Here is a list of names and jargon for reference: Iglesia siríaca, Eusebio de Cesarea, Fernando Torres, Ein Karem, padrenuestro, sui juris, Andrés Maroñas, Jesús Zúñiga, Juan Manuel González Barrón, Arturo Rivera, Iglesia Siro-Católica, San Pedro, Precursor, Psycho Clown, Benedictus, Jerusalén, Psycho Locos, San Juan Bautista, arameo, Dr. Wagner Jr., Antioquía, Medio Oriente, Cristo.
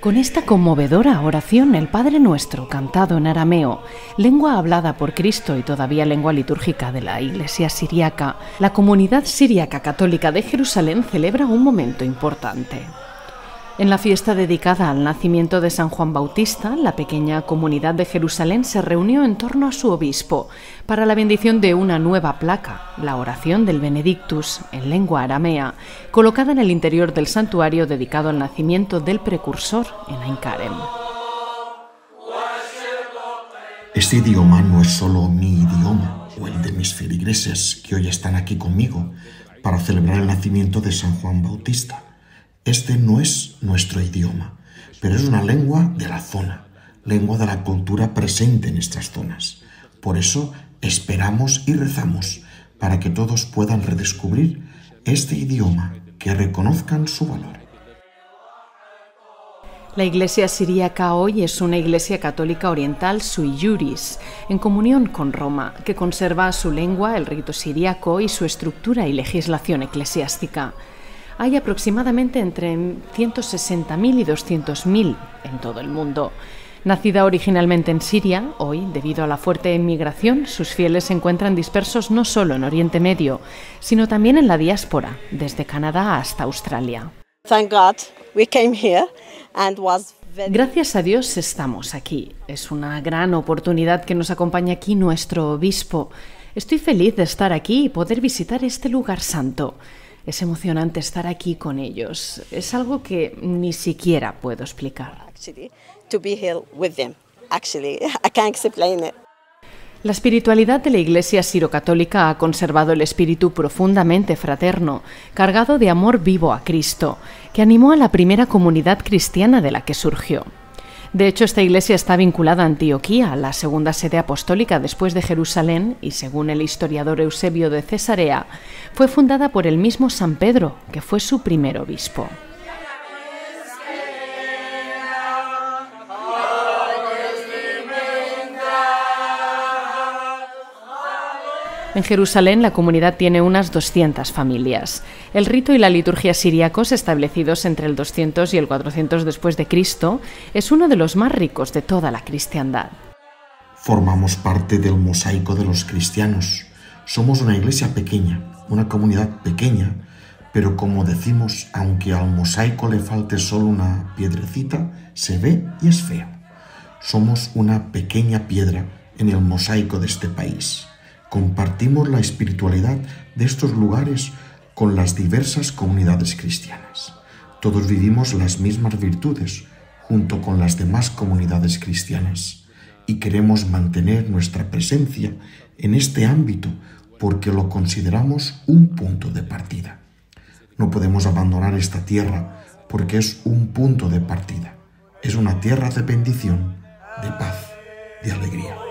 Con esta conmovedora oración, el Padre Nuestro, cantado en arameo, lengua hablada por Cristo y todavía lengua litúrgica de la Iglesia siriaca, la comunidad siriaca católica de Jerusalén celebra un momento importante. En la fiesta dedicada al nacimiento de San Juan Bautista, la pequeña comunidad de Jerusalén se reunió en torno a su obispo para la bendición de una nueva placa, la oración del Benedictus, en lengua aramea, colocada en el interior del santuario dedicado al nacimiento del Precursor en Ein Karem. Este idioma no es solo mi idioma o el de mis feligreses que hoy están aquí conmigo para celebrar el nacimiento de San Juan Bautista. Este no es nuestro idioma, pero es una lengua de la zona, lengua de la cultura presente en estas zonas. Por eso esperamos y rezamos para que todos puedan redescubrir este idioma, que reconozcan su valor. La Iglesia siríaca hoy es una Iglesia católica oriental sui juris, en comunión con Roma, que conserva su lengua, el rito siríaco y su estructura y legislación eclesiástica. Hay aproximadamente entre 160.000 y 200.000 en todo el mundo. Nacida originalmente en Siria, hoy, debido a la fuerte inmigración, sus fieles se encuentran dispersos no solo en Oriente Medio, sino también en la diáspora, desde Canadá hasta Australia. Gracias a Dios estamos aquí. Es una gran oportunidad que nos acompaña aquí nuestro obispo. Estoy feliz de estar aquí y poder visitar este lugar santo. Es emocionante estar aquí con ellos. Es algo que ni siquiera puedo explicar. La espiritualidad de la Iglesia Siro-Católica ha conservado el espíritu profundamente fraterno, cargado de amor vivo a Cristo, que animó a la primera comunidad cristiana de la que surgió. De hecho, esta iglesia está vinculada a Antioquía, la segunda sede apostólica después de Jerusalén, y según el historiador Eusebio de Cesarea, fue fundada por el mismo San Pedro, que fue su primer obispo. En Jerusalén, la comunidad tiene unas 200 familias. El rito y la liturgia siríacos, establecidos entre el 200 y el 400 después de Cristo, es uno de los más ricos de toda la cristiandad. Formamos parte del mosaico de los cristianos. Somos una iglesia pequeña, una comunidad pequeña, pero como decimos, aunque al mosaico le falte solo una piedrecita, se ve y es feo. Somos una pequeña piedra en el mosaico de este país. Compartimos la espiritualidad de estos lugares con las diversas comunidades cristianas. Todos vivimos las mismas virtudes junto con las demás comunidades cristianas y queremos mantener nuestra presencia en este ámbito porque lo consideramos un punto de partida. No podemos abandonar esta tierra porque es un punto de partida. Es una tierra de bendición, de paz, de alegría.